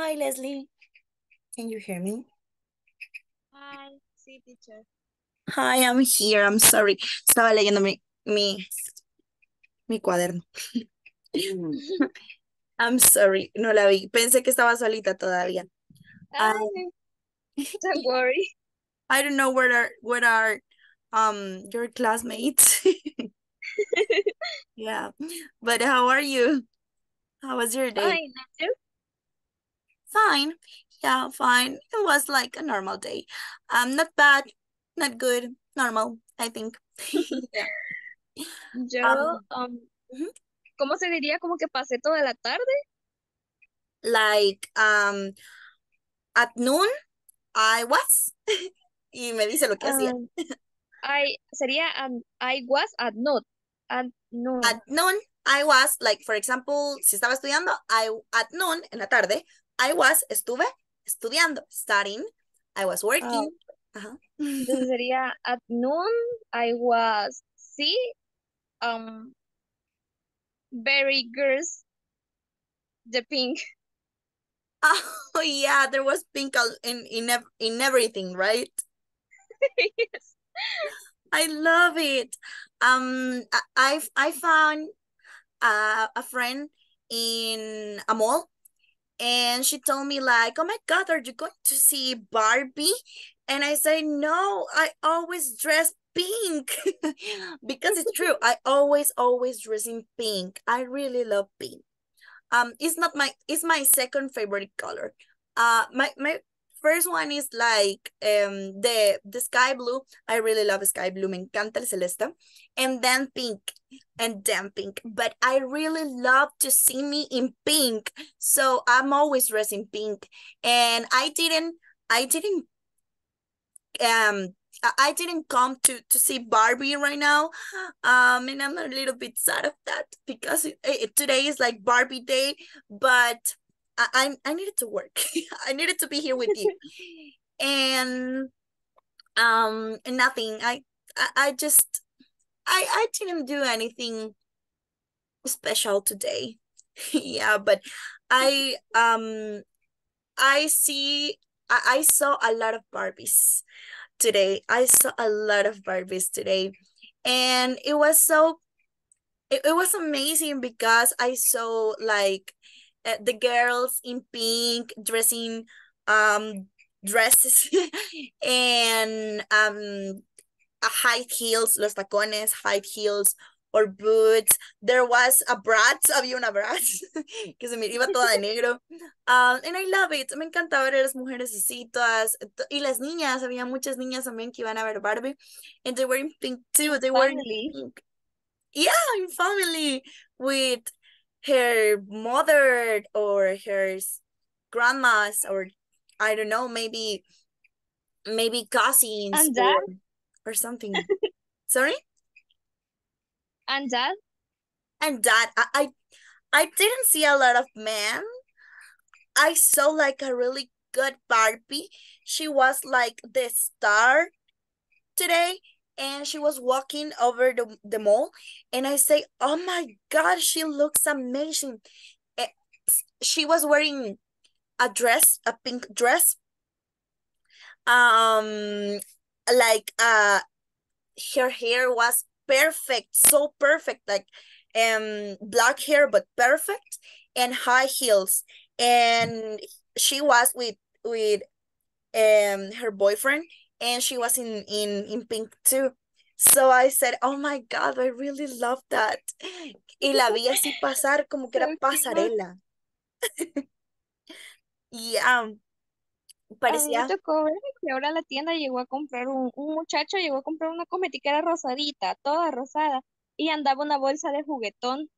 Hi, Leslie. Can you hear me? Hi, sí, teacher. Hi, I'm here. I'm sorry. Estaba leyendo mi cuaderno. I'm sorry. No la vi. Pensé que estaba solita todavía. Don't worry. I don't know what are your classmates. Yeah. But how are you? How was your day? Fine, too. Fine. Yeah, fine. It was like a normal day. Not bad, not good, normal, I think. Yeah. Yo, ¿cómo se diría? Como que pasé toda la tarde. Like, at noon, I was. Y me dice lo que hacía. I was at noon. At noon, I was, like, for example, si estaba estudiando, at noon, en la tarde, I was, estuve, estudiando, studying, I was working. Entonces sería, at noon, I was, sí, very girls, the pink. Oh, yeah, there was pink in everything, right? Yes. I love it. I found a friend in a mall, and she told me like, oh my God, are you going to see Barbie? And I said, no, I always dress pink. Because it's true. I always dress in pink. I really love pink. It's my second favorite color. My first one is like the sky blue. I really love sky blue. Me encanta el celeste. And then pink. And then pink. But I really love to see me in pink. So I'm always dressed in pink. And I didn't come to see Barbie right now. And I'm a little bit sad of that because today is like Barbie day, but I needed to work. I needed to be here with you. And nothing. I didn't do anything special today. Yeah, but I saw a lot of Barbies today. I saw a lot of Barbies today. And it was it was amazing because I saw like the girls in pink dressing dresses and high heels, los tacones, high heels or boots. There was a brat, había una brat que se me iba toda de negro. And I love it. Me encanta ver a las mujeres así todas y las niñas, había muchas niñas también que iban a ver Barbie and they were in pink too. They were in pink. Yeah, in family with her mother or her grandmas or I don't know, maybe cousins and that? Or something. Sorry? And dad? And dad. I didn't see a lot of men. I saw like a really good Barbie. She was like the star today. And she was walking over the mall. And I say, oh my God, she looks amazing. She was wearing a dress, a pink dress. Her hair was perfect, so perfect, like black hair but perfect, and high heels, and she was with her boyfriend, and she was in pink too. So I said, oh my God, I really love that. Y la vi así pasar como que era pasarela. Yeah. Parecía. A mí me tocó ver que ahora la tienda llegó a comprar un muchacho, llegó a comprar una cosmetiquera rosadita, toda rosada, y andaba una bolsa de juguetón.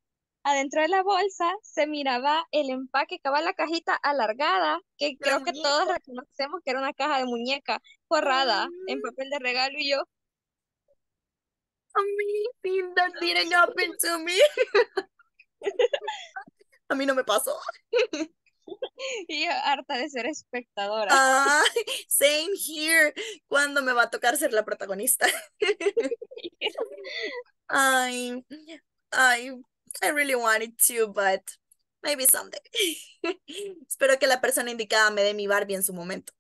Adentro de la bolsa se miraba el empaque, estaba la cajita alargada, que creo muñeca. Que todos reconocemos que era una caja de muñeca forrada en papel de regalo, y yo. Amazing, that didn't happen to me. A mí no me pasó. Y yo, harta de ser espectadora. Same here. ¿Cuándo me va a tocar ser la protagonista? I really wanted to, but Maybe someday. Espero que la persona indicada me dé mi Barbie en su momento.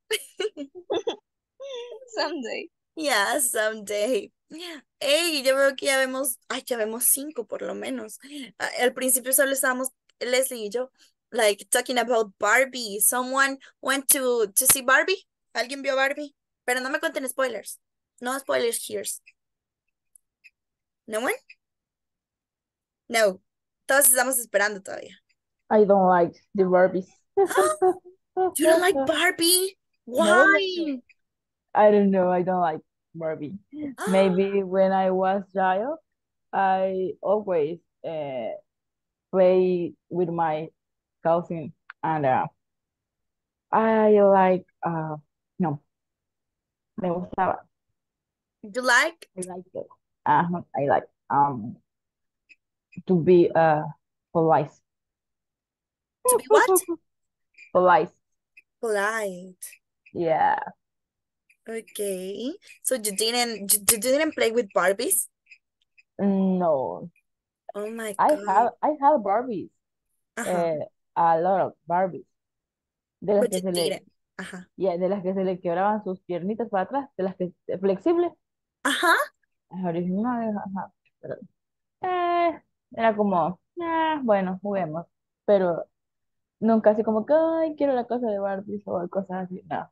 Someday. Yeah, someday. Hey, yo creo que ya vemos, ay, ya vemos 5 por lo menos. Al principio solo estábamos, Leslie y yo, like, talking about Barbie. Someone went to see Barbie. ¿Alguien vio Barbie? Pero no me cuenten spoilers. No spoilers here. No one? No. Todos estamos esperando todavía. I don't like the Barbies. You don't like Barbie? Why? No, I don't know. I don't like Barbie. Maybe when I was child, I always play with my cousin and I like, no. Me gustaba. You like? I like it. I like to be polite. To be what? Polite. Polite. Yeah. Okay. So you didn't play with Barbies? No. Oh my God. I have Barbies. A lot of Barbies. De las que se le, yeah, de las que se le quebraban sus piernitas para atrás, de las que flexibles. Ajá. Las originales, ajá. Pero, era como, bueno, juguemos. Pero nunca así como que, ay, quiero la cosa de Barbies o cosas así, no.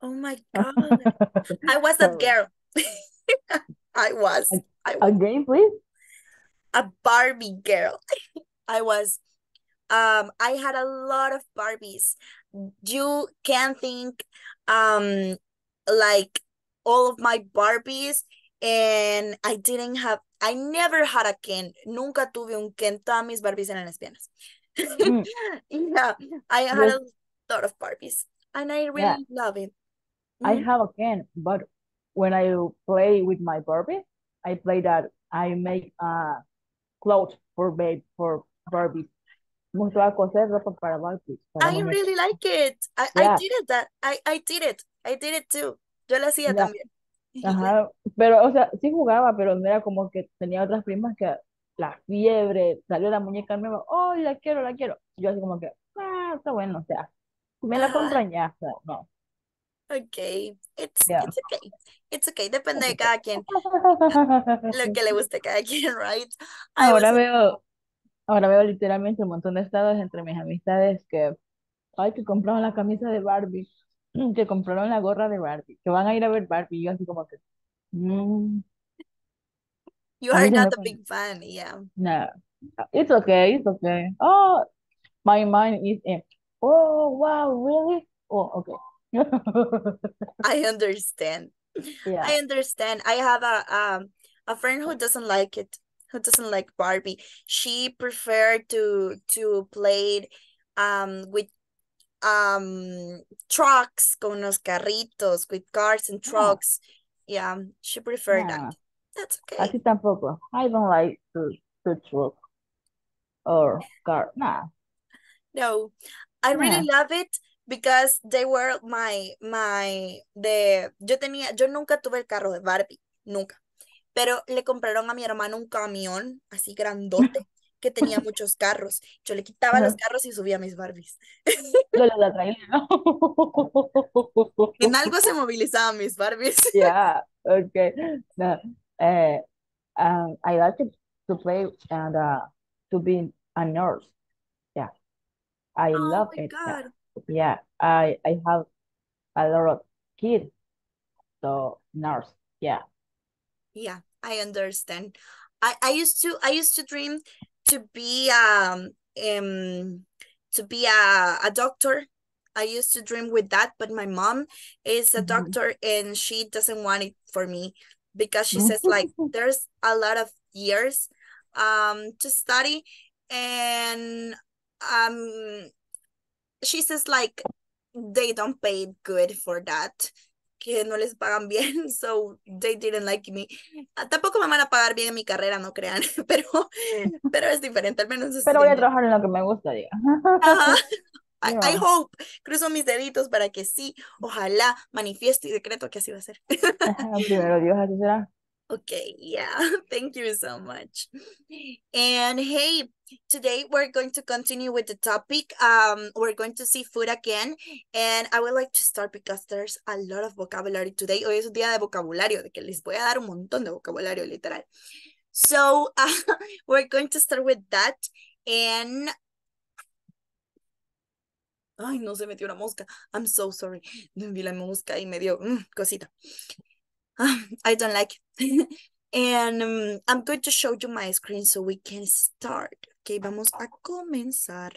Oh my God. I was that girl. I was. Again, please. A Barbie girl. I was. I had a lot of Barbies. You can think like all of my Barbies, and I never had a Ken. Nunca tuve un Ken. Todas mis Barbies eran lesbianas. Yeah, I had a lot of Barbies, and I really love it. I have a Ken, but when I play with my Barbie, I play that I make clothes for Barbie. I really like it. I did it too. Yo lo hacía también. Ajá, pero o sea, sí jugaba, pero no era como que tenía otras primas que la fiebre, salió la muñeca nueva, oh, la quiero. Yo así como que, está bueno, o sea, me la compran ya, o sea, no. Okay, it's okay. It's okay, depende de cada quien. Lo que le guste a cada quien, right? Ahora veo literalmente un montón de estados entre mis amistades que compraron la camisa de Barbie, que compraron la gorra de Barbie, que van a ir a ver Barbie, y yo así como que... You are not a big fan, yeah. No, it's okay. Oh, my mind is in. Oh, wow, really? Oh, okay. I understand. Yeah. I understand. I have a friend who doesn't like it. Who doesn't like Barbie? She preferred to play with trucks, con unos carritos, with cars and trucks. Yeah, she preferred that. That's okay. Así tampoco. I don't like the truck or car. Nah. No, I really love it because they were yo nunca tuve el carro de Barbie, nunca. Pero le compraron a mi hermano un camión así grandote que tenía muchos carros. Yo le quitaba los carros y subía mis Barbies. Lo traía, ¿no? En algo se movilizaban mis Barbies. Yeah, okay. No, I like to play and to be a nurse. Yeah, I love it. God. Yeah, I have a lot of kids, so nurse. Yeah. Yeah, I understand. I used to dream to be a doctor. I used to dream with that, but my mom is a doctor and she doesn't want it for me because she says like there's a lot of years to study, and she says like they don't pay good for that. Que no les pagan bien, so they didn't like me. Tampoco me van a pagar bien en mi carrera, no crean, pero es diferente, al menos. Pero voy a trabajar en lo que me gusta, diga. I hope, cruzo mis deditos para que sí, ojalá, manifiesto y decreto que así va a ser. Primero Dios, así será. Okay, yeah, thank you so much. And hey, Today we're going to continue with the topic. We're going to see food again, and I would like to start because there's a lot of vocabulary today. Hoy es un día de vocabulario, de que les voy a dar un montón de vocabulario literal. So we're going to start with that, and ay, no, se metió una mosca. I'm so sorry. Vi la mosca y me dio cosita. I don't like it. And I'm going to show you my screen so we can start. Ok, vamos a comenzar.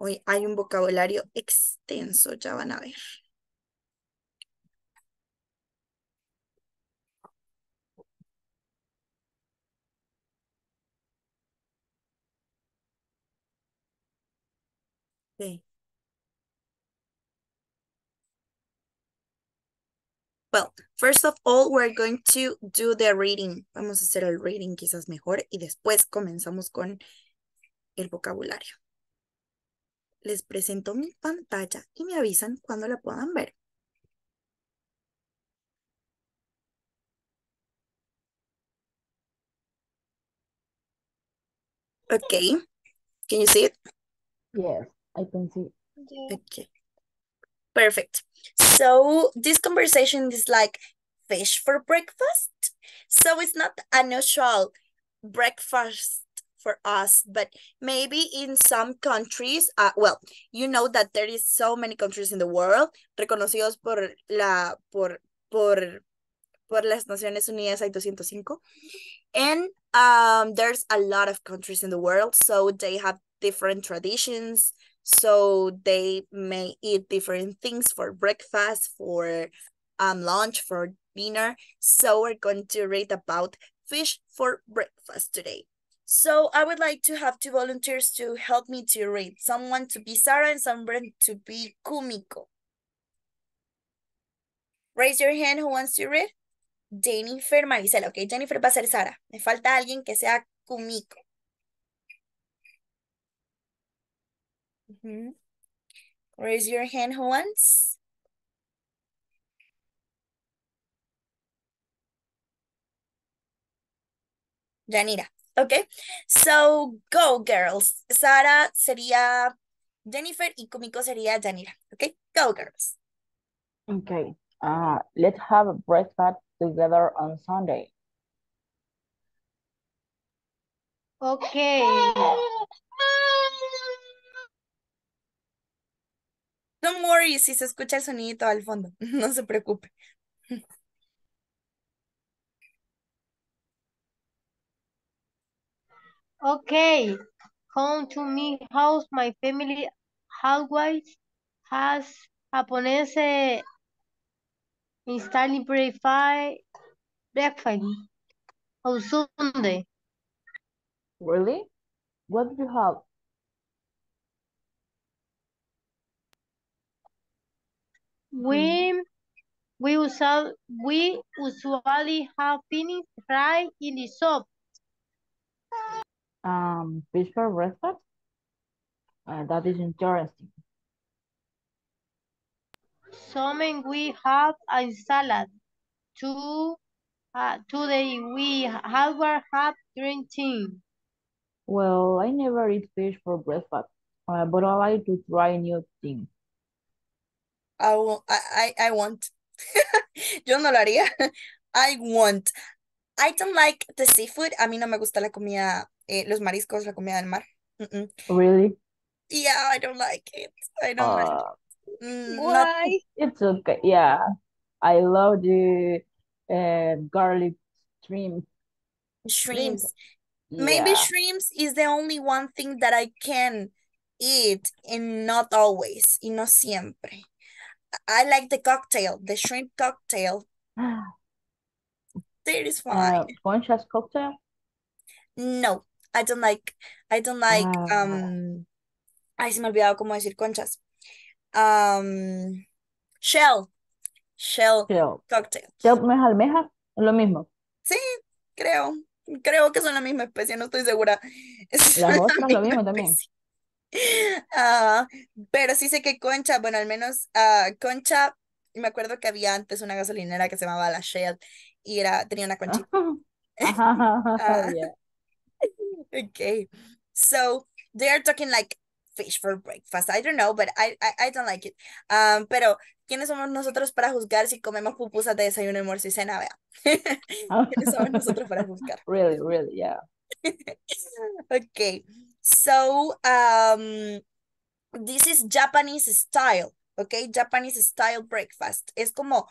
Hoy hay un vocabulario extenso, ya van a ver. Okay. Well, first of all, we're going to do the reading. Vamos a hacer el reading quizás mejor y después comenzamos con el vocabulario. Les presento mi pantalla y me avisan cuando la puedan ver. Okay. Can you see it? Yes, I can see it. Okay. Perfect. So this conversation is like fish for breakfast. So it's not an usual breakfast for us, but maybe in some countries, well, you know that there is so many countries in the world reconocidos por las Naciones Unidas hay 205, and there's a lot of countries in the world, so they have different traditions. So they may eat different things for breakfast, for lunch, for dinner. So we're going to read about fish for breakfast today. So I would like to have two volunteers to help me to read. Someone to be Sarah and someone to be Kumiko. Raise your hand who wants to read. Jennifer, Marisela. Okay, Jennifer va a ser Sarah. Me falta alguien que sea Kumiko. Mm-hmm. Raise your hand who wants. Yanira. Okay, so go girls. Sarah sería Jennifer y Kumiko sería Yanira. Okay, go girls. Okay, let's have breakfast together on Sunday. Okay. Don't worry si se escucha el sonidito al fondo. No se preocupe. Okay. Home to my house. My family always has Japanese installing breakfast on Sunday. Really? What do you have? We usually have finished right in the soup. Fish for breakfast? That is interesting. Sometimes we have a salad. Today we have green tea. Well, I never eat fish for breakfast, but I like to try new things. I won't. Yo no lo haría. I won't. I don't like the seafood. A mí no me gusta la comida, los mariscos, la comida del mar. Really? Yeah, I don't like it. I don't like it. Why? It's okay. Yeah. I love the garlic shrimp. Shrimps. Yeah. Maybe shrimps is the only one thing that I can eat, and not always, y no siempre. I like the cocktail, the shrimp cocktail. That is fine. Conchas cocktail? No, I don't like ay, se me olvidaba cómo decir conchas. Shell cocktail. Shell no es almeja, es lo mismo. Sí, creo que son la misma especie, no estoy segura. Las dos son lo mismo también. Pero sí sé que concha, bueno, al menos concha, me acuerdo que había antes una gasolinera que se llamaba La Shell y tenía una conchita. Okay. So they are talking like fish for breakfast. I don't know, but I don't like it. Pero, ¿quiénes somos nosotros para juzgar si comemos pupusas de desayuno, almuerzo y cena? Vea. ¿Quiénes somos nosotros para juzgar? Really, really, yeah. Okay. So, this is Japanese style. Okay, Japanese style breakfast. Es como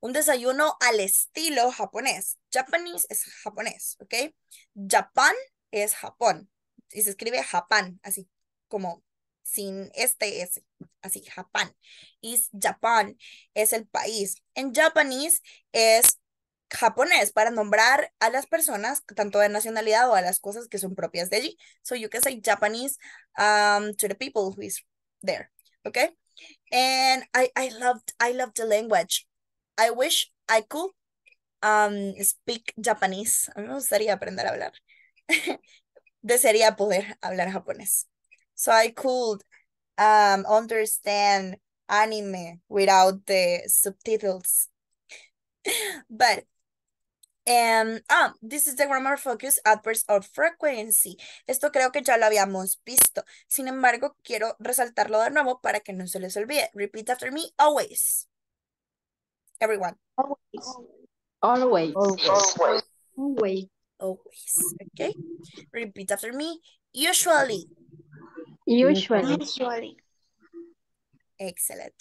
un desayuno al estilo japonés. Japanese es japonés, okay. Japan es Japón. Y se escribe Japán, así como sin este S, así, Japán. Y Japán es el país. En japonés es japonés para nombrar a las personas, tanto de nacionalidad o a las cosas que son propias de allí. So you can say Japanese to the people who is there, okay. And I loved the language. I wish I could speak Japanese. A mí me gustaría aprender a hablar. Desearía poder hablar japonés. So I could understand anime without the subtitles. But this is the grammar focus, adverbs of frequency. Esto creo que ya lo habíamos visto. Sin embargo, quiero resaltarlo de nuevo para que no se les olvide. Repeat after me, always. Everyone. Always. Always. Always. Always. Always. Okay. Repeat after me, usually. Usually. Usually. Excellent.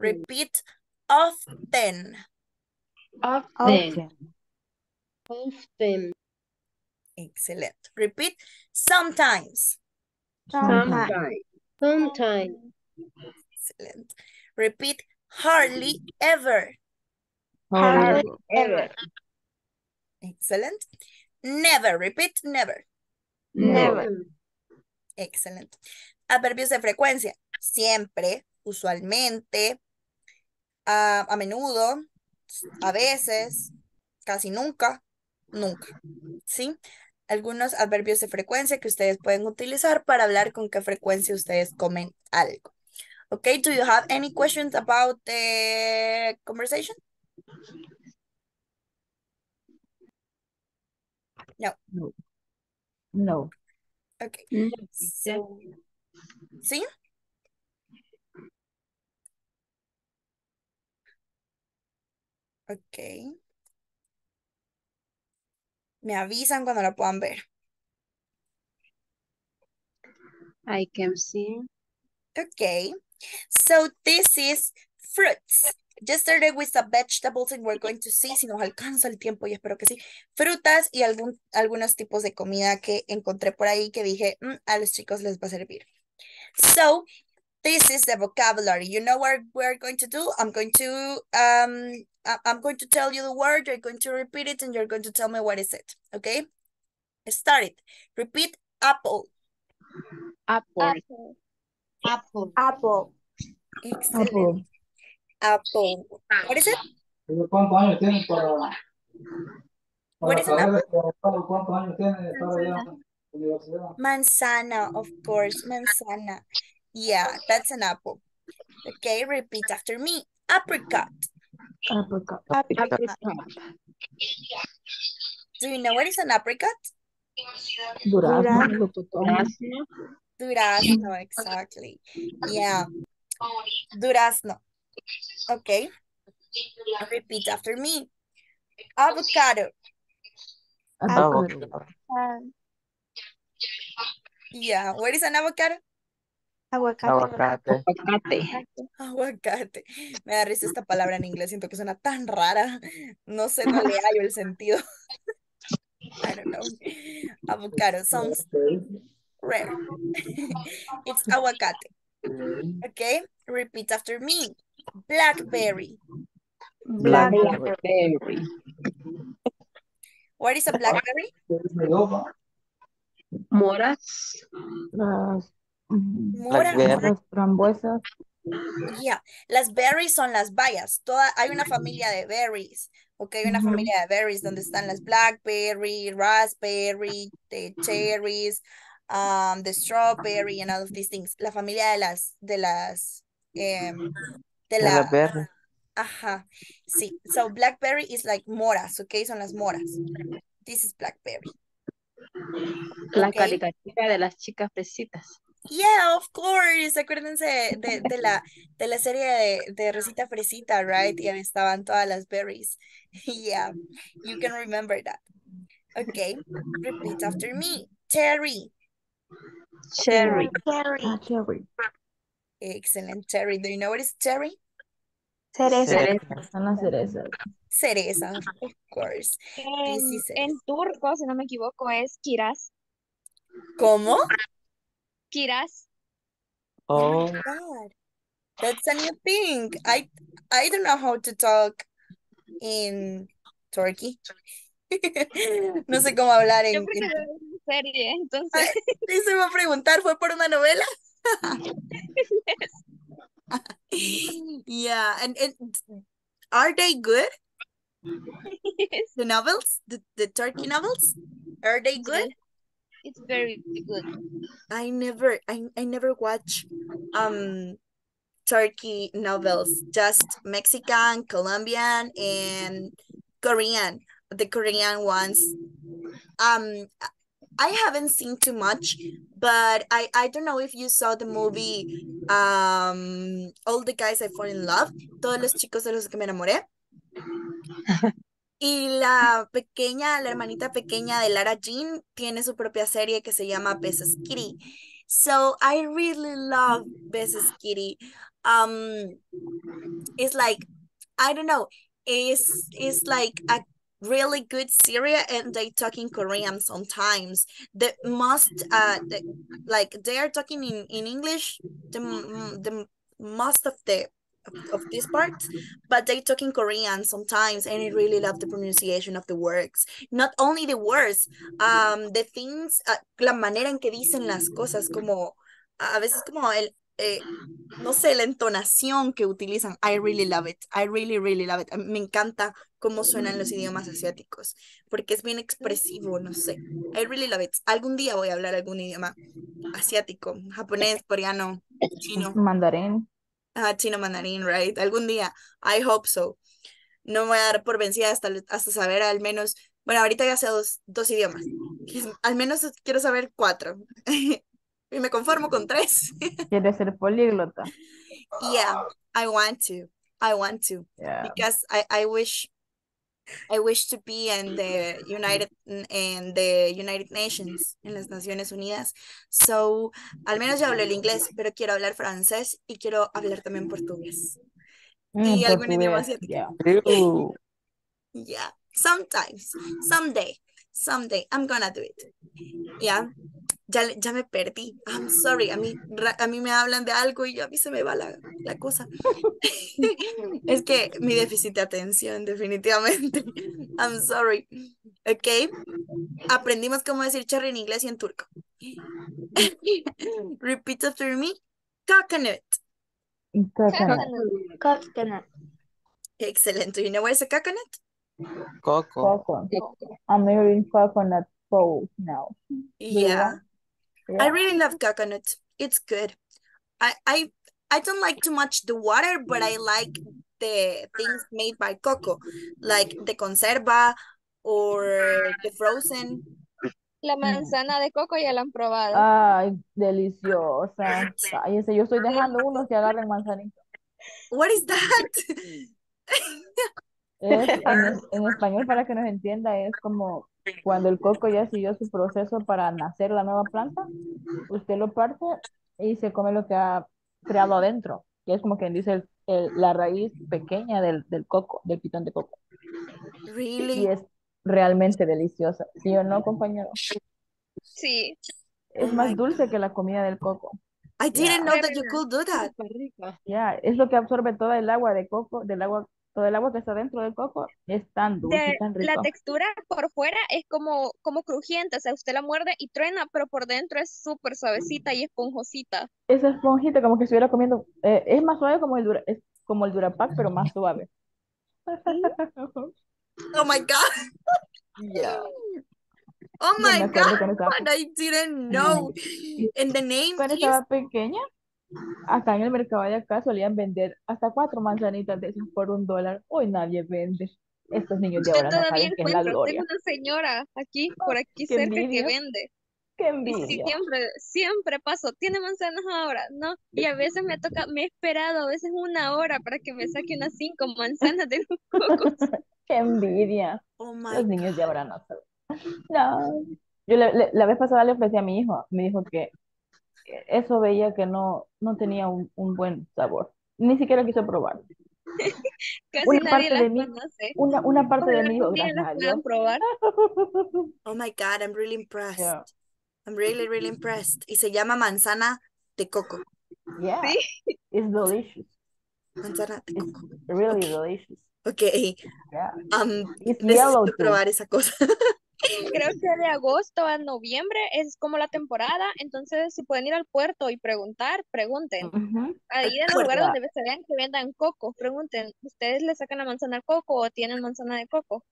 Repeat, often. Often. Often. Excellent. Repeat, sometimes. Sometimes. Sometimes. Excellent. Repeat, hardly ever. Hardly ever. Excellent. Never. Repeat, never. Never. Excellent. Adverbios de frecuencia. Siempre, usualmente, a menudo, a veces, casi nunca. Nunca, ¿sí? Algunos adverbios de frecuencia que ustedes pueden utilizar para hablar con qué frecuencia ustedes comen algo. Okay, do you have any questions about the conversation? No. No. No. Okay. So, ¿sí? Okay. Me avisan cuando la puedan ver. I can see. Okay. So this is fruits. Just started with the vegetables and we're going to see si nos alcanza el tiempo y espero que sí. Frutas y algunos tipos de comida que encontré por ahí que dije, a los chicos les va a servir. So this is the vocabulary. You know what we're going to do? I'm going to tell you the word, you're going to repeat it, and you're going to tell me what is it, okay? Start it. Repeat, apple. Apple. Apple. Apple. Apple. Excellent. Apple. Apple. What is it? What is an apple? Manzana, of course, manzana. Yeah, that's an apple. Okay, repeat after me. Apricot. Apricot. Apricot. Do you know what is an apricot? Durazno. Durazno. Durazno, exactly. Yeah. Durazno. Okay. Repeat after me. Avocado. Avocado. Yeah, what is an avocado? Aguacate. Aguacate. Aguacate. Me da risa esta palabra en inglés. Siento que suena tan rara. No sé, no le hallo el sentido. I don't know. Avocado sounds rare. It's aguacate. Okay. Repeat after me. Blackberry. Blackberry. What is a blackberry? Moras. Las frambuesas. Yeah, las berries son las bayas. Hay una familia de berries, ok, hay una familia de berries donde están las blackberry, raspberry, the cherries, the strawberry and all of these things. La familia de las berries. Ajá, sí. So blackberry is like moras, ok, son las moras. This is blackberry. La caricatura de las chicas fresitas. Yeah, of course. Acuérdense de la serie de Rosita Fresita, right? Y estaban todas las berries. Yeah, you can remember that. Okay, repeat after me. Cherry. Cherry. Cherry. Cherry. Excellent, cherry. Do you know what is cherry? Cereza. Cereza. Cereza, of course. En turco, si no me equivoco, es kiraz. ¿Cómo? Kiraz. Oh. Oh my God. That's a new thing. I don't know how to talk in Turkey. No sé cómo hablar en... Yo creo que veo una serie, entonces... Ay, se me va a preguntar, ¿fue por una novela? Yes. Yeah, and are they good? Yes. The novels, the Turkey novels, are they good? It's very good. I never watch Turkey novels, just Mexican, Colombian, and Korean. The Korean ones, I haven't seen too much, but I don't know if you saw the movie, All the Guys I Fall in Love, Todos los Chicos de los que me enamoré. Y la hermanita pequeña de Lara Jean tiene su propia serie que se llama Besos Kitty. So I really love Besos Kitty. It's like, I don't know, it's like a really good series, and they talk in Korean sometimes. The most like they are talking in English the most of the of this part, but they talk in Korean sometimes, and I really love the pronunciation of the words. Not only the words, the things, la manera en que dicen las cosas, como a veces como el no sé, la entonación que utilizan. I really love it. I really, really love it. Me encanta cómo suenan los idiomas asiáticos, porque es bien expresivo, no sé. I really love it. Algún día voy a hablar algún idioma asiático, japonés, coreano, chino. Mandarín. Ah, chino, mandarín, right? Algún día. I hope so. No me voy a dar por vencida hasta saber al menos, bueno, ahorita ya sé dos idiomas. Al menos quiero saber 4. Y me conformo con 3. ¿Quieres ser políglota? Yeah, I want to. Yeah. Because I wish to be in the United Nations, en las Naciones Unidas. So, al menos ya hablo el inglés, pero quiero hablar francés y quiero hablar también portugués. Y algún idioma asiático. Yeah, sometimes, someday, I'm gonna do it. Yeah. Ya me perdí. I'm sorry. A mí me hablan de algo y a mí se me va la cosa. Es que mi déficit de atención, definitivamente. I'm sorry. Ok. Aprendimos cómo decir cherry en inglés y en turco. Repeat after me. Coconut. Coconut. Excellent. Do you know what is a coconut? Coco. I'm wearing coconut bowl now. Yeah. I really love coconut. It's good. I don't like too much the water, but I like the things made by cocoa, like the conserva or the frozen. La manzana de coco ya la han probado. Ay, deliciosa. Ay, yo estoy dejando unos que agarren manzanito. What is that? En español, para que nos entienda, es como... Cuando el coco ya siguió su proceso para nacer la nueva planta, usted lo parte y se come lo que ha creado adentro, que es como quien dice la raíz pequeña del coco, del pitón de coco. Really? Y es realmente deliciosa. ¿Sí o no, compañero? Sí. Es más dulce que la comida del coco. I didn't know that you could do that. Yeah, es lo que absorbe toda el agua de coco, todo el agua que está dentro del coco es tan dulce, tan rico. La textura por fuera es como crujiente, o sea, usted la muerde y truena, pero por dentro es súper suavecita y esponjosita. Esa esponjita como que estuviera comiendo, es más suave como el Durapac, pero más suave. Oh my God. Yeah. Oh my God, I didn't know. And the name cuando estaba pequeña, acá en el mercado de acá solían vender hasta 4 manzanitas de esas por $1. Hoy nadie vende. estos niños de ahora no saben qué es la gloria. Una señora aquí, por aquí cerca que vende. Qué envidia. Y siempre paso, tiene manzanas ahora, ¿no? Y a veces me toca, me he esperado a veces una hora para que me saque unas 5 manzanas de los cocos. Qué envidia. Oh my Los niños de ahora no saben. No. Yo la vez pasada le ofrecí a mi hijo, me dijo que eso veía que no tenía un buen sabor. Ni siquiera quiso probar. Casi una nadie las conoce. Una parte de mí dijo, gracias. Probar. Oh my God, I'm really impressed. Yeah. I'm really, really impressed. Y se llama manzana de coco. Yeah, ¿sí? It's delicious. Manzana de coco. It's really delicious. Okay. Yeah. Necesito probar esa cosa. Creo que de agosto a noviembre es como la temporada, entonces si pueden ir al puerto y preguntar, pregunten. Ahí en los lugares donde se vean que vendan coco, pregunten, ¿ustedes le sacan la manzana al coco o tienen manzana de coco?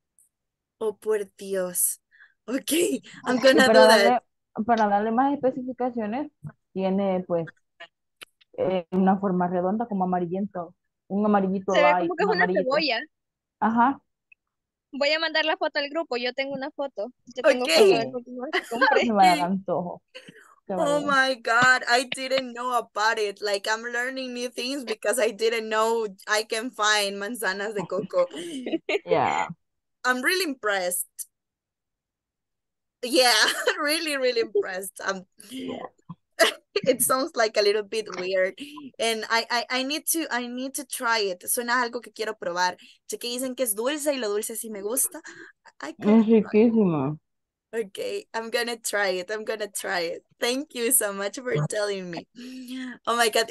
Oh, por Dios. Okay, I'm gonna do that. Para darle más especificaciones, tiene pues una forma redonda como amarillento, un amarillito. Se ve como que es una cebolla. Ajá. Voy a mandar la foto al grupo, yo tengo una foto. Yo tengo foto que compré. Me va a dar antojo. Oh my God, I didn't know about it. Like, I'm learning new things because I didn't know I can find manzanas de coco. Yeah. I'm really impressed. Yeah, really, really impressed. It sounds like a little bit weird, and I need to try it. Suena algo que quiero probar. Sé que dicen que es dulce y lo dulce sí me gusta. Es riquísimo. Okay, I'm gonna try it. Thank you so much for telling me. Oh my God,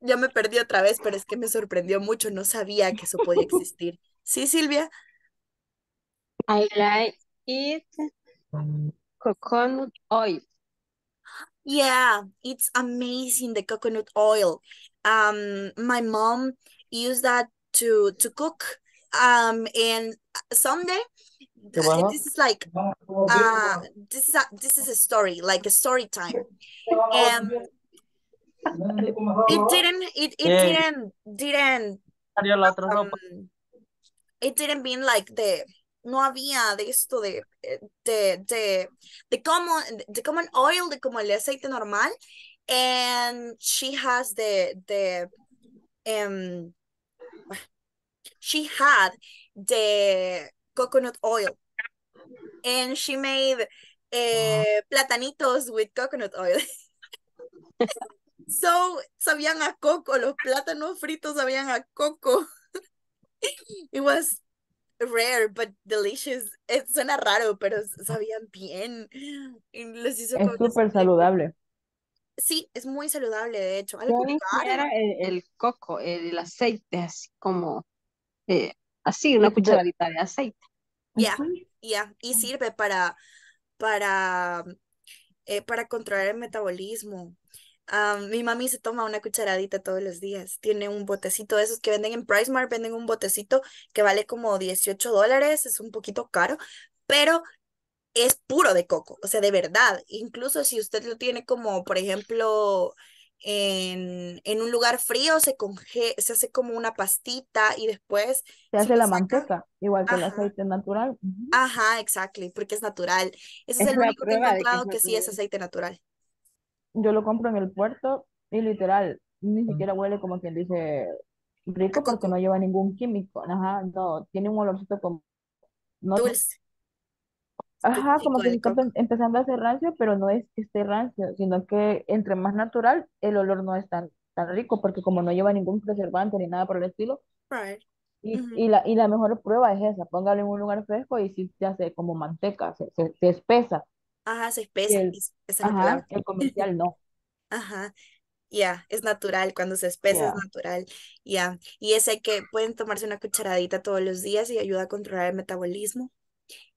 ya me perdí otra vez, pero es que me sorprendió mucho. No sabía que eso podía existir. Sí, Silvia. I like it. Coconut oil. Yeah, it's amazing, the coconut oil. My mom used that to cook. And someday, this is a story, like a story time. It didn't mean like the. No había de esto de common oil, de como el aceite normal, and she has she had the coconut oil, and she made platanitos with coconut oil. So sabían a coco, los plátanos fritos sabían a coco. It was rare, but delicious. Suena raro, pero sabían bien. Es súper saludable. Sí, es muy saludable, de hecho. Algo era el coco, el aceite, así como, así, una cucharadita de aceite. Ya, ya. Y sirve para controlar el metabolismo. Mi mami se toma una cucharadita todos los días. Tiene un botecito de esos que venden en PriceMart, venden un botecito que vale como $18, es un poquito caro, pero es puro de coco, o sea, de verdad. Incluso si usted lo tiene como, por ejemplo, en un lugar frío, se hace como una pastita y después se hace la manteca, igual que el aceite natural. Ajá, exactly, porque es natural. Ese es el único que he encontrado que sí es aceite natural. Yo lo compro en el puerto y literal, ni siquiera huele como quien dice rico porque no lleva ningún químico. Ajá, no, tiene un olorcito como... No, dulce. Ajá, como que está empezando a hacer rancio, pero no es que esté rancio, sino que entre más natural, el olor no es tan rico porque como no lleva ningún preservante ni nada por el estilo. Right. Y la mejor prueba es esa, póngalo en un lugar fresco y si se hace como manteca, se espesa. Ajá, se espesa. El comercial no. Ajá, ya, es natural. Cuando se espesa es natural. Ya, y ese que pueden tomarse una cucharadita todos los días y ayuda a controlar el metabolismo.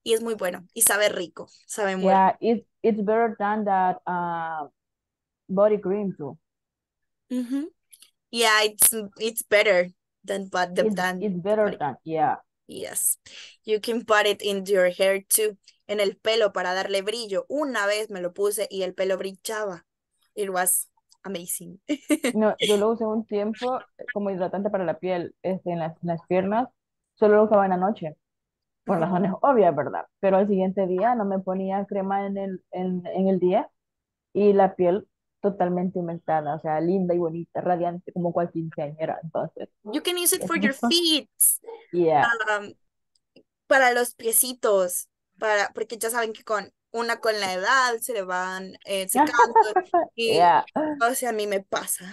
Y es muy bueno. Y sabe rico. Sabe muy bueno. Yeah, it's better than that body cream too. Yeah, it's better than but it's better than, yeah. Yes, you can put it in your hair too. En el pelo para darle brillo. Una vez me lo puse y el pelo brillaba. It was amazing. No, yo lo usé un tiempo como hidratante para la piel, en las piernas. Solo lo usaba en la noche. por razones obvias, ¿verdad? Pero al siguiente día no me ponía crema en el día y la piel totalmente humectada, o sea, linda y bonita, radiante, como cualquier quinceañera, entonces. You can use it for your feet. Yeah. Para los piecitos, porque ya saben que con la edad se le van secando. Y, yeah. O sea, a mí me pasa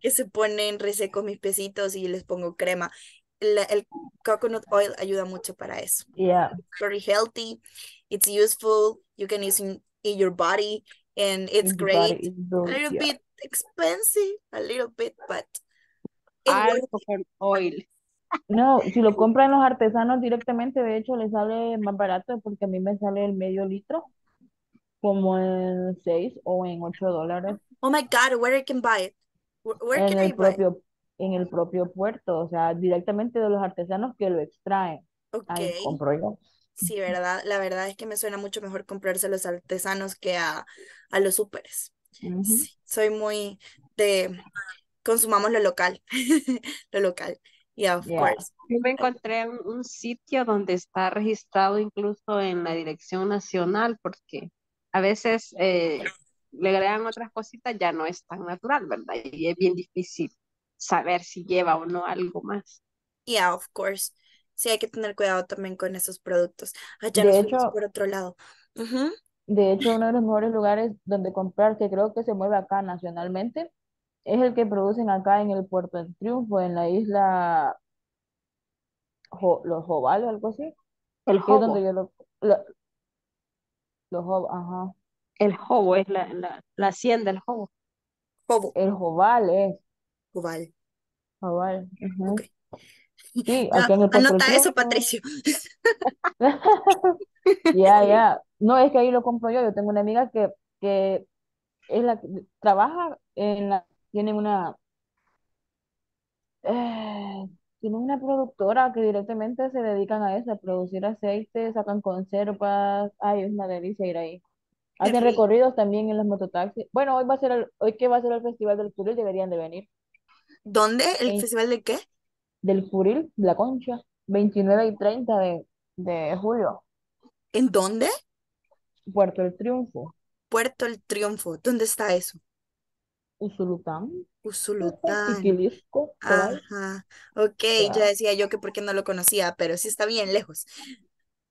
que se ponen resecos mis piecitos y les pongo crema. El coconut oil ayuda mucho para eso. Yeah. It's very healthy. It's useful. You can use it in your body. And it's great. A little bit expensive, but coconut oil. No, si lo compran los artesanos directamente, de hecho les sale más barato, porque a mí me sale el medio litro como en $6 o $8. Oh my God, where I can buy it? Where can I buy it? En el propio puerto, o sea, directamente de los artesanos que lo extraen. Okay. Ahí compro yo. Sí, verdad. La verdad es que me suena mucho mejor comprarse a los artesanos que a los súperes. Uh-huh. Sí, soy muy de consumamos lo local. Lo local. Yeah, of course. Yo me encontré un sitio donde está registrado incluso en la dirección nacional, porque a veces le agregan otras cositas, ya no es tan natural, ¿verdad? Y es bien difícil saber si lleva o no algo más. Yeah, of course. Sí, hay que tener cuidado también con esos productos. Allá de hecho, por otro lado. Uh-huh. De hecho, uno de los mejores lugares donde comprar, que creo que se mueve acá nacionalmente, es el que producen acá en el Puerto del Triunfo, en la isla Los Jobal o algo así. El Jobo. Es donde yo los Jobo, ajá. El Jobo es la hacienda, el Jobo. Jobo. El Jobal es. Jobal. Jobal. Uh-huh. Okay. Sí, anota eso, Patricio. Ya. No, es que ahí lo compro yo. Yo tengo una amiga que es la que trabaja tiene una productora que directamente se dedican a eso, a producir aceite, sacan conservas. Ay, es una delicia ir ahí. Hacen recorridos también en los mototaxis. Bueno, hoy que va a ser el Festival del Furil, deberían de venir. ¿Dónde? ¿El Festival de qué? Del Furil, La Concha, 29 y 30 de julio. ¿En dónde? Puerto del Triunfo. Puerto del Triunfo, ¿dónde está eso? Usulután. Tiquilisco. Ajá, ok, ya decía yo que por qué no lo conocía, pero sí está bien lejos.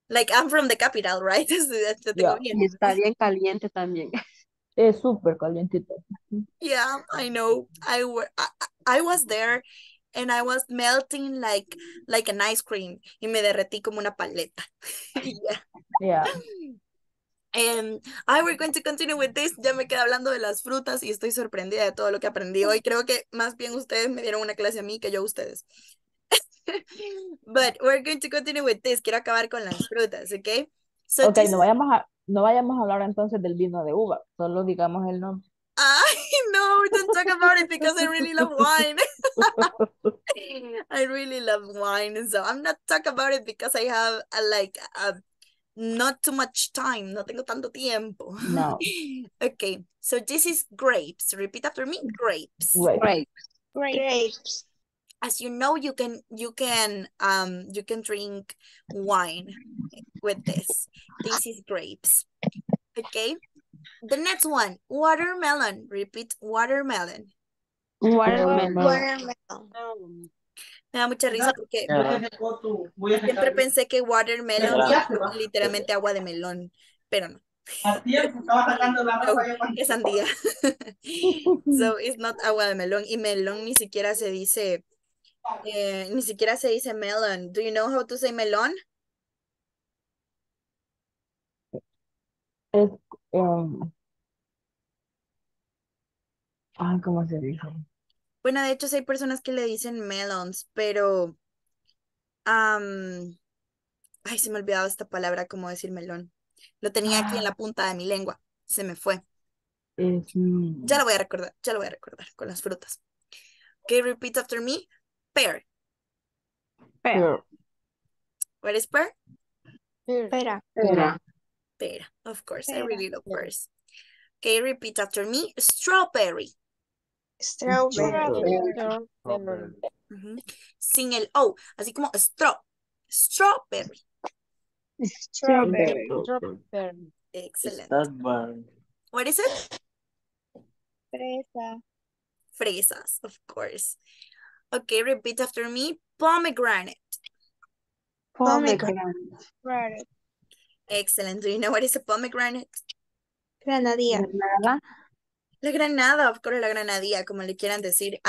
Like, I'm from the capital, right? Bien. Está bien caliente también. Es súper calientito. Yeah, I know. I was there. And I was melting like an ice cream. Y me derretí como una paleta. Yeah. And we're going to continue with this. Ya me quedé hablando de las frutas y estoy sorprendida de todo lo que aprendí hoy. Creo que más bien ustedes me dieron una clase a mí que yo a ustedes. But we're going to continue with this. Quiero acabar con las frutas, ¿ok? So ok, no vayamos a hablar entonces del vino de uva. Solo digamos el nombre. Ay, no, don't talk about it because I really love wine. I really love wine, so I'm not talking about it because I have not too much time. No tengo tanto tiempo. No. Okay, so this is grapes. Repeat after me. Grapes. As you know, you can drink wine with this. This is grapes. Okay. The next one, watermelon. Repeat, watermelon. Me da mucha risa porque siempre pensé que watermelon era literalmente agua de melón, pero no. Es sandía. So it's not agua de melón. Y melón ni siquiera se dice, melon. Do you know how to say melón? Es ¿cómo se dice? Bueno, de hecho, hay personas que le dicen melons, pero ay, se me ha olvidado esta palabra, cómo decir melón. Lo tenía aquí en la punta de mi lengua, se me fue. Ya lo voy a recordar con las frutas. Okay, repeat after me. Pear. Pear. What is pear? Pera. Pera, of course, I really love pears. Okay, repeat after me. Strawberry. Sin el O, así como straw. Strawberry. Strawberry. Strawberry. Excellent. Strawberry. What is it? Fresa. Fresas, of course. Okay, repeat after me. Pomegranate. Pomegranate. Pomegranate. Excellent. Do you know what is a pomegranate? Granadilla. Granada. La granada, of course, la granadilla, como le quieran decir.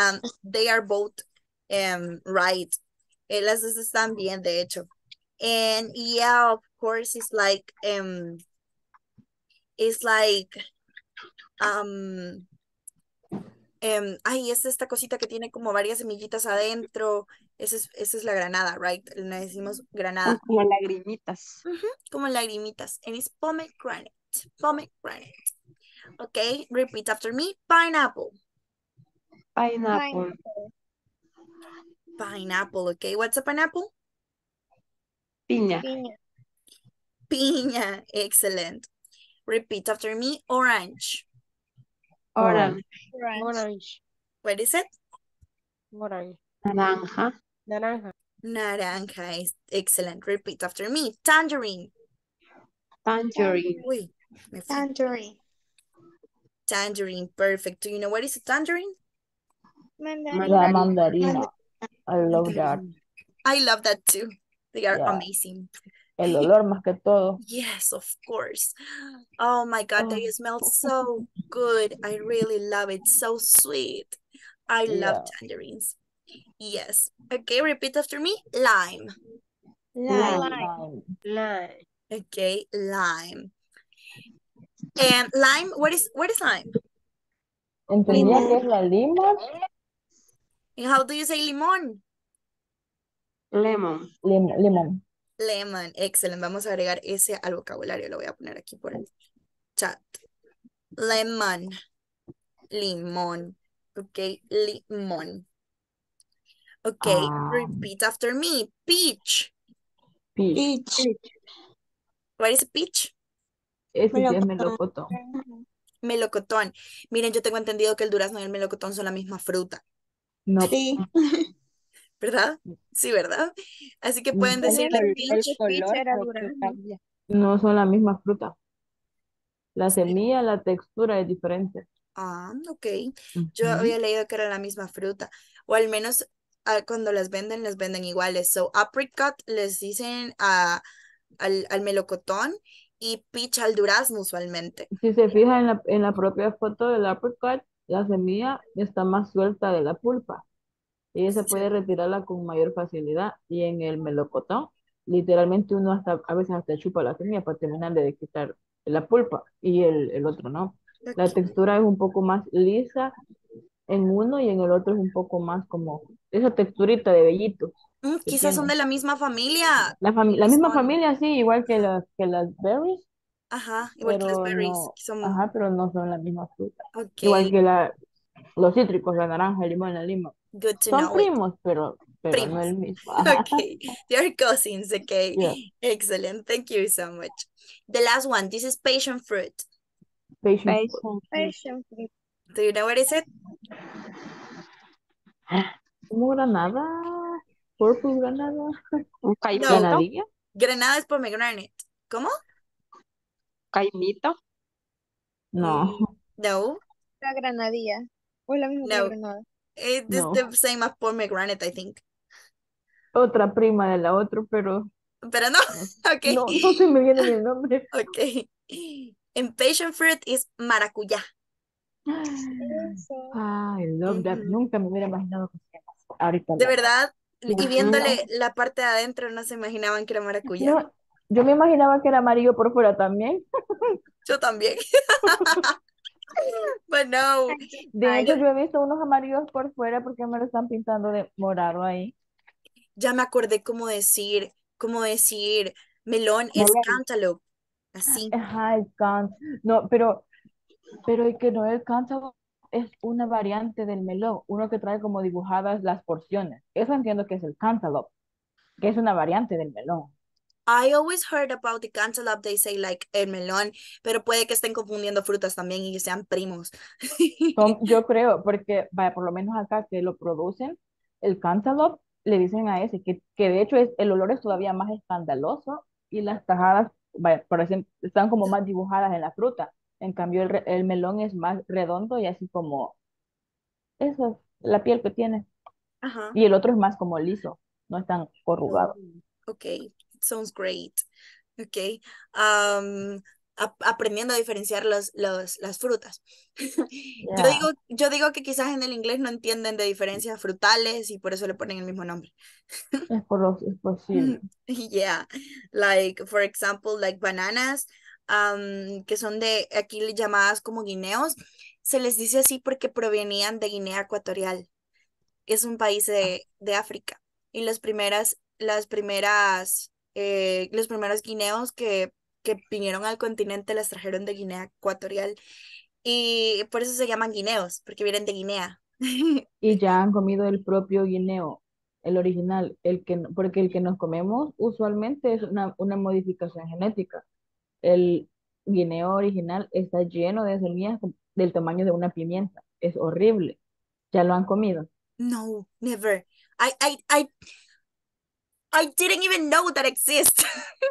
They are both right. Las dos están bien, de hecho. And yeah, of course, ay, es esta cosita que tiene como varias semillitas adentro. Esa es la granada, right? Le decimos granada. Como lagrimitas. Como lagrimitas. And it's pomegranate. Pomegranate. Okay, repeat after me. Pineapple. Pineapple. Pineapple, okay. What's a pineapple? Piña. Piña. Piña. Excellent. Repeat after me. Orange. Orange. Orange. Orange. What is it? Orange. Naranja. Naranja. Naranja. Is excellent. Repeat after me. Tangerine. Tangerine. Uy, tangerine. Tangerine. Perfect. Do you know what is a tangerine? Mandarina. Mandarina. I love that. I love that too. They are amazing. El olor más que todo. Yes, of course. Oh my God, they smell so good. I really love it. So sweet. I love tangerines. Yes. Okay, repeat after me. Lime. Lime. Lime. Lime. Okay, lime. And lime, what is lime? Entendía que es la lima. And how do you say limón? Lemon. Lemon. Lemon, excellent. Vamos a agregar ese al vocabulario. Lo voy a poner aquí por el chat. Lemon. Limón. Okay, limón. Okay, repeat after me. Peach. Peach. Peach. What is a peach? Es melocotón. Melocotón. Miren, yo tengo entendido que el durazno y el melocotón son la misma fruta. No. Sí. ¿Verdad? Sí, ¿verdad? Así que pueden decirle peach. No son la misma fruta. La semilla, la textura es diferente. Ah, ok. Yo había leído que era la misma fruta. O al menos cuando las venden iguales. So, apricot les dicen al melocotón y peach al durazno usualmente. Si se fijan en la propia foto del apricot, la semilla está más suelta de la pulpa. Ella se puede retirarla con mayor facilidad. Y en el melocotón, literalmente uno a veces hasta chupa la semilla para terminar de quitar la pulpa. Y el otro no. La textura es un poco más lisa en uno y en el otro es un poco más como esa texturita de vellito. Quizás son de la misma familia. La misma familia, sí, igual que las berries. Ajá, igual que las berries. No, son... Ajá, pero no son la misma fruta. Okay. Igual que los cítricos, la naranja, el limón, la lima. Good to know. Son primos, pero no el mismo. Okay, they're cousins, okay. Yeah. Excellent, thank you so much. The last one, this is passion fruit. Passion fruit. Do you know what is it? Granada, purple granada. No, granada es pomegranate. ¿Cómo? Caimito. No. No. La granadilla. O la misma granada. It's the same as pomegranate, I think. Otra prima de la otra, pero... Pero no, ok. No se me viene el nombre. Ok. And passion fruit is maracuyá. Ah, I love that. Nunca me hubiera imaginado que sea ahorita. De verdad, y viéndole la parte de adentro, no se imaginaban que era maracuyá. No, yo me imaginaba que era amarillo por fuera también. Yo también. But no. De hecho, yo he visto unos amarillos por fuera porque me lo están pintando de morado ahí. Ya me acordé cómo decir melón es cantaloupe. Así. Ajá, es cantaloupe. No, pero es que no, el cantaloupe es una variante del melón, uno que trae como dibujadas las porciones. Eso entiendo que es el cantaloupe, que es una variante del melón. I always heard about the cantaloupe, they say like el melón, pero puede que estén confundiendo frutas también y que sean primos. Yo creo, porque por lo menos acá que lo producen, el cantaloupe le dicen a ese, que de hecho es, el olor es todavía más escandaloso y las tajadas parecen, están como más dibujadas en la fruta. En cambio el melón es más redondo y así como, eso es la piel que tiene. Ajá. Y el otro es más como liso, no es tan corrugado. Okay, sounds great. Okay, aprendiendo a diferenciar las frutas. Yeah. Yo digo que quizás en el inglés no entienden de diferencias frutales y por eso le ponen el mismo nombre. Es posible. Yeah, like for example, like bananas, que son de aquí llamadas como guineos, se les dice así porque provenían de Guinea Ecuatorial. Es un país de África y los primeros guineos que vinieron al continente las trajeron de Guinea Ecuatorial y por eso se llaman guineos, porque vienen de Guinea. Y ya han comido el propio guineo, el original, porque el que nos comemos usualmente es una modificación genética. El guineo original está lleno de semillas del tamaño de una pimienta, es horrible. ¿Ya lo han comido? No, never. I didn't even know that exists.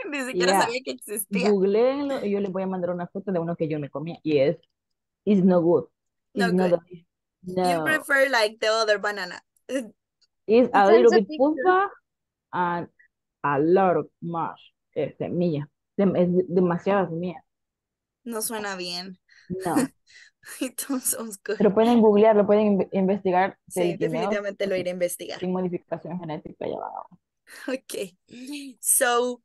Ni siquiera sabía que existía. Googleenlo y yo les voy a mandar una foto de uno que yo me comía. Y es, it's no good. It's no good. No. You prefer like the other banana. It's a little bit pulpa and a lot of mush. Semilla. Es demasiada semilla. No suena bien. No. It sounds good. Pero pueden googlear, lo pueden investigar. Sí, definitivamente lo iré a investigar. Sin modificación genética llevada. Okay, so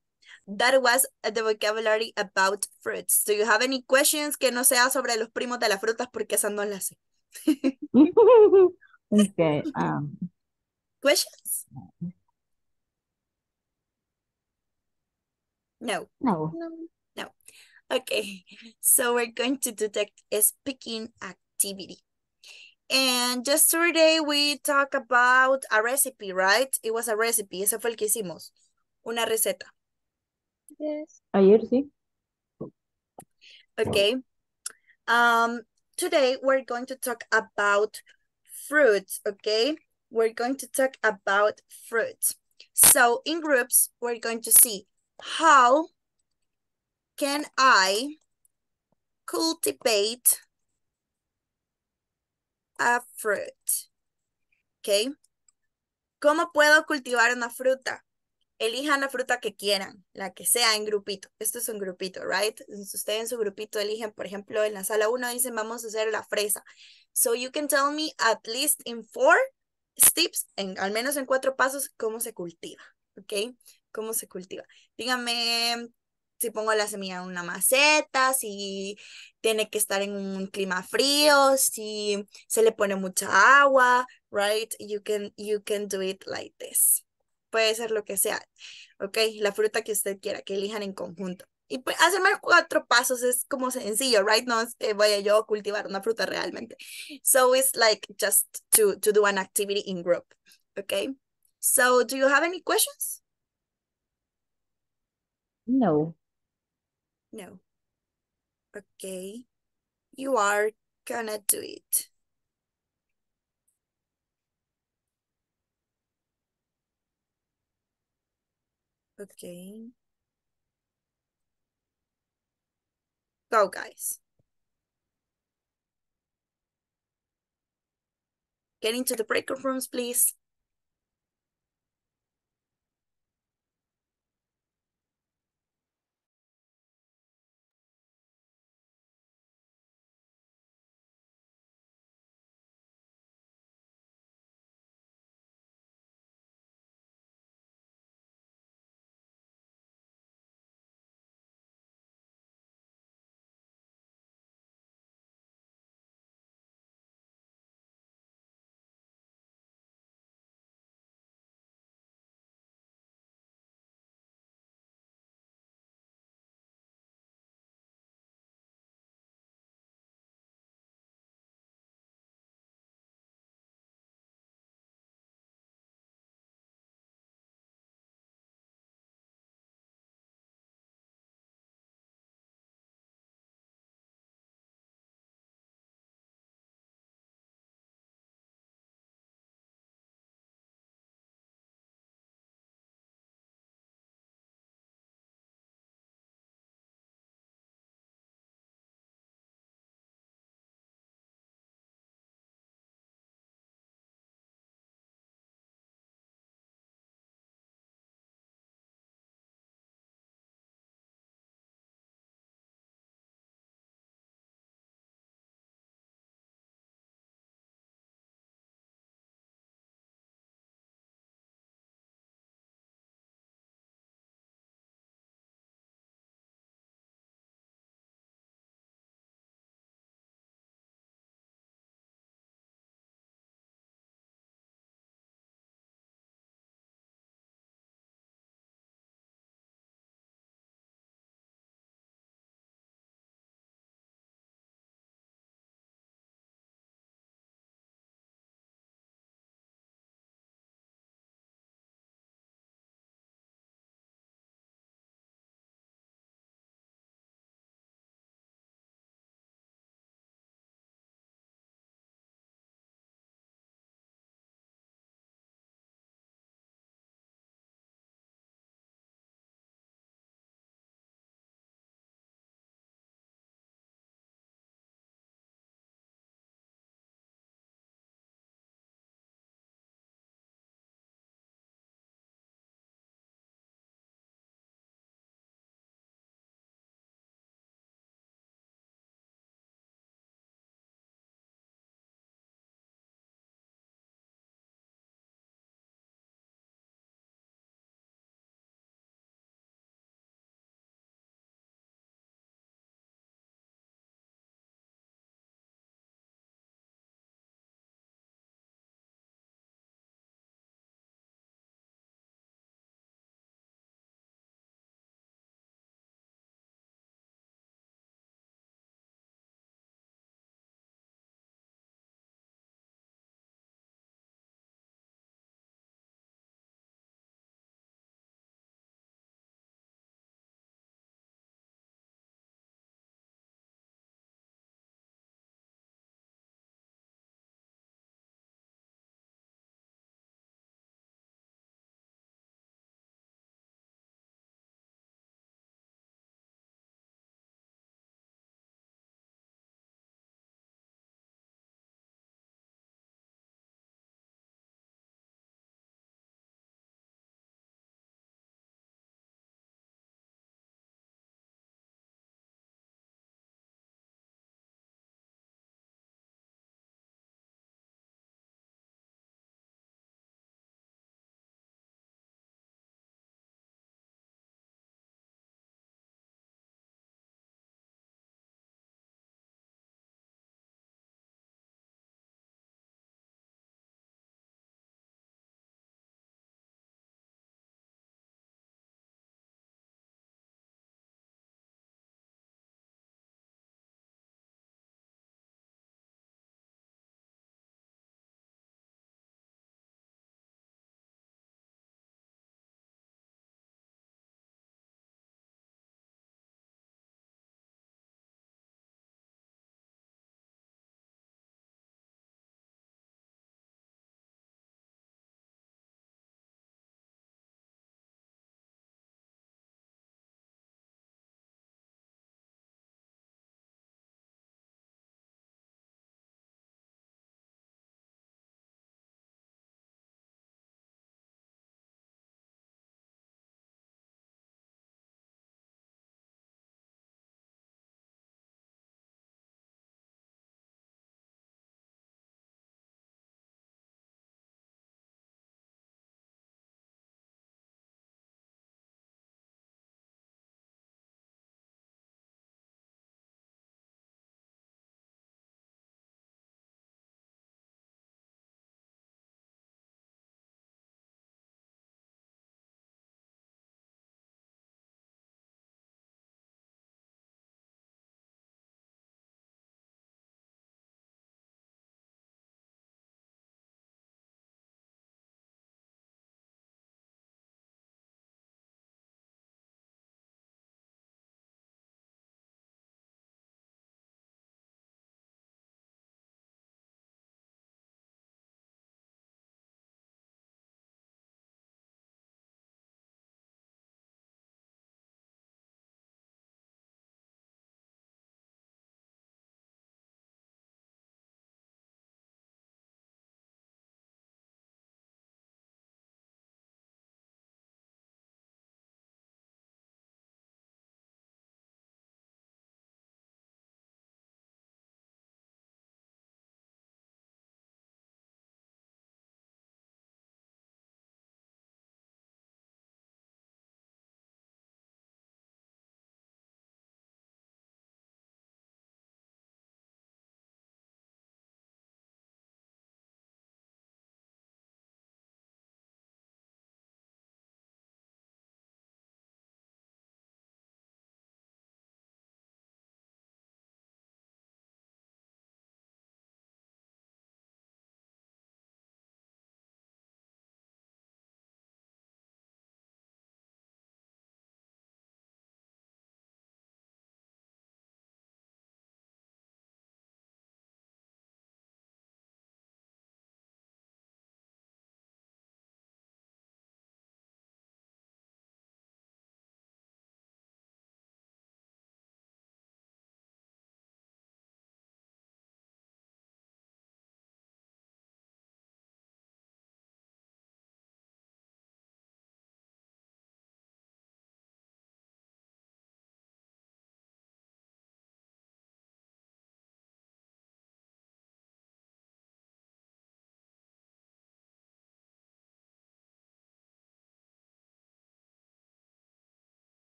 that was the vocabulary about fruits. Do you have any questions que no sea sobre los primos de las frutas? Porque esas no las sé. Okay. Questions? No. Okay, so we're going to do the speaking activity. And yesterday we talked about a recipe, right? It was a recipe. Ese fue el que hicimos. Una receta. Yes. Ayer, sí. Okay. Today we're going to talk about fruits, okay? We're going to talk about fruits. So in groups, we're going to see how can I cultivate a fruit. Okay. ¿Cómo puedo cultivar una fruta? Elijan la fruta que quieran, la que sea en grupito. Esto es un grupito, right? Ustedes en su grupito eligen, por ejemplo, en la sala 1 dicen vamos a hacer la fresa. So you can tell me at least in 4 steps, al menos en 4 pasos, cómo se cultiva. Okay. ¿Cómo se cultiva? Díganme si pongo la semilla en una maceta, si tiene que estar en un clima frío, si se le pone mucha agua, right? You can do it like this. Puede ser lo que sea, ¿ok? La fruta que usted quiera, que elijan en conjunto. Y pues, hacer más 4 pasos es como sencillo, right? No es que vaya yo a cultivar una fruta realmente. So it's like just to do an activity in group, ¿ok? So, do you have any questions? No. Okay. You are gonna do it. Okay. Go, guys. Get into the breakout rooms, please.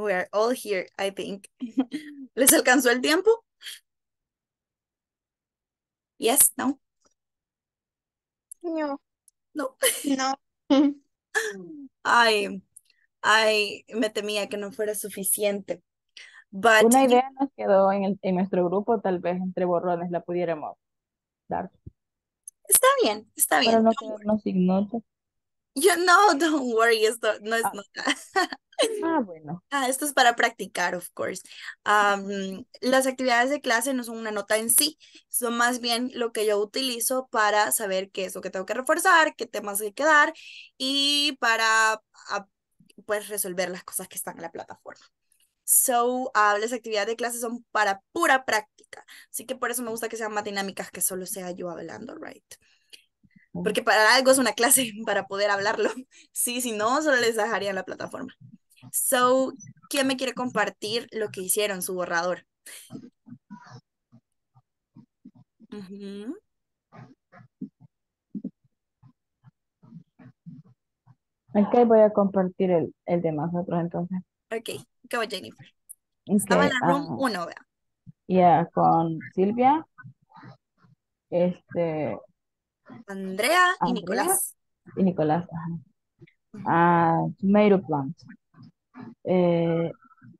We are all here, I think. ¿Les alcanzó el tiempo? Yes, no? No. No. No. Ay, me temía que no fuera suficiente. But una idea nos quedó en nuestro grupo, tal vez entre borrones la pudiéramos dar. Está bien, está bien. Pero no quedarnos sin notas. You know, don't worry, esto no es nota. Ah, bueno. Esto es para practicar, of course. Las actividades de clase no son una nota en sí, son más bien lo que yo utilizo para saber qué es lo que tengo que reforzar, qué temas hay que dar y para pues, resolver las cosas que están en la plataforma. So, las actividades de clase son para pura práctica. Así que por eso me gusta que sean más dinámicas que solo sea yo hablando, right? Porque para algo es una clase, para poder hablarlo. Sí, si no, solo les dejaría en la plataforma. So, ¿quién me quiere compartir lo que hicieron, su borrador? Uh-huh. Ok, voy a compartir el de nosotros entonces. Ok, ¿qué va Jennifer? Okay, estaba en la room 1, vea. Yeah, con Silvia. Andrea y Nicolás. Y Nicolás, ajá. Tomato plant.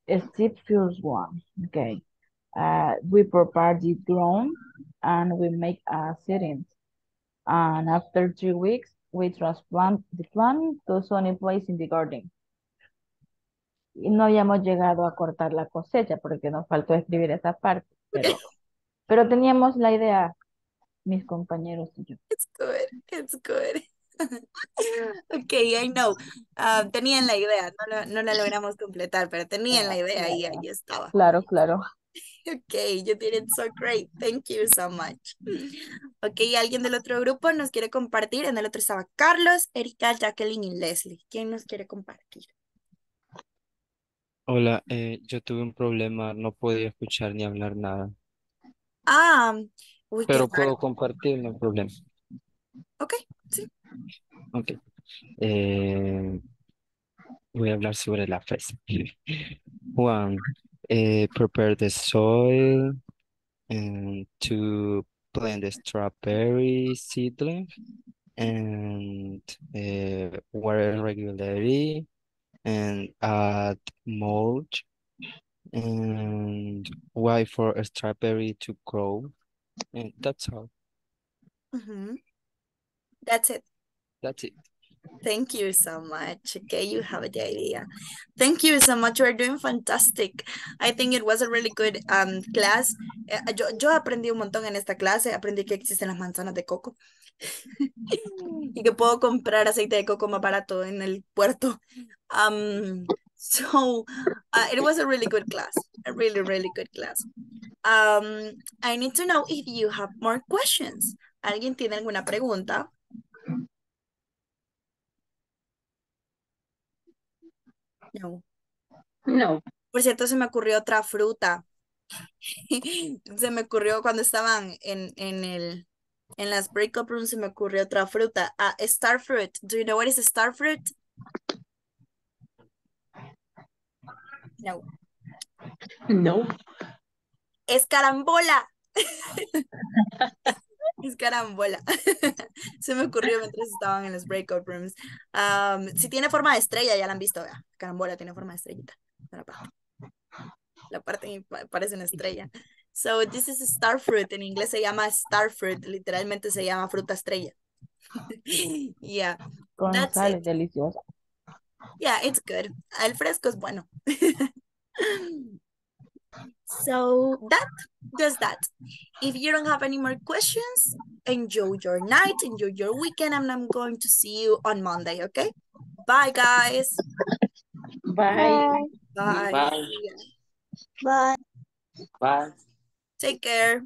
Step first one. Okay. We prepare the ground and we make a seeding. And after 3 weeks, we transplant the plant to sunny place in the garden. Y no habíamos llegado a cortar la cosecha porque nos faltó escribir esa parte. Pero teníamos la idea. Mis compañeros y yo. It's good, it's good. Okay, I know. Tenían la idea, no la logramos completar, pero tenían la idea y ahí estaba. Claro, claro. Okay, you did it so great. Thank you so much. Okay, alguien del otro grupo nos quiere compartir. En el otro estaba Carlos, Erika, Jacqueline y Leslie. ¿Quién nos quiere compartir? Hola, yo tuve un problema, no podía escuchar ni hablar nada. Uy, pero puedo compartir, no hay problema. Ok, sí. Ok. Voy a hablar sobre la fresa. One, prepare the soil to plant the strawberry seedling and water regularly and add mulch and wait for a strawberry to grow. And that's all. Mm-hmm. That's it. That's it. Thank you so much. Okay, you have the idea. Thank you so much. You are doing fantastic. I think it was a really good class. Yo aprendí un montón en esta clase. Aprendí que existen las manzanas de coco. Y que puedo comprar aceite de coco más barato en el puerto. So it was a really good class. A really, really good class. I need to know if you have more questions. ¿Alguien tiene alguna pregunta? No. No. Por cierto, se me ocurrió otra fruta. Se me ocurrió cuando estaban en las breakup rooms, se me ocurrió otra fruta. Star fruit. Do you know what is a star fruit? No. No. Es carambola. Es carambola. Se me ocurrió mientras estaban en los breakout rooms. Si tiene forma de estrella, ya la han visto. ¿Verdad? Carambola tiene forma de estrellita. La parte parece una estrella. So, this is a star fruit. En inglés se llama star fruit. Literalmente se llama fruta estrella. Yeah. Con sal es deliciosa. Yeah, it's good. El fresco es bueno. So just that. If you don't have any more questions, enjoy your night, enjoy your weekend, and I'm going to see you on Monday, okay? Bye, guys. Bye. Bye. Bye. Bye. Bye. Take care.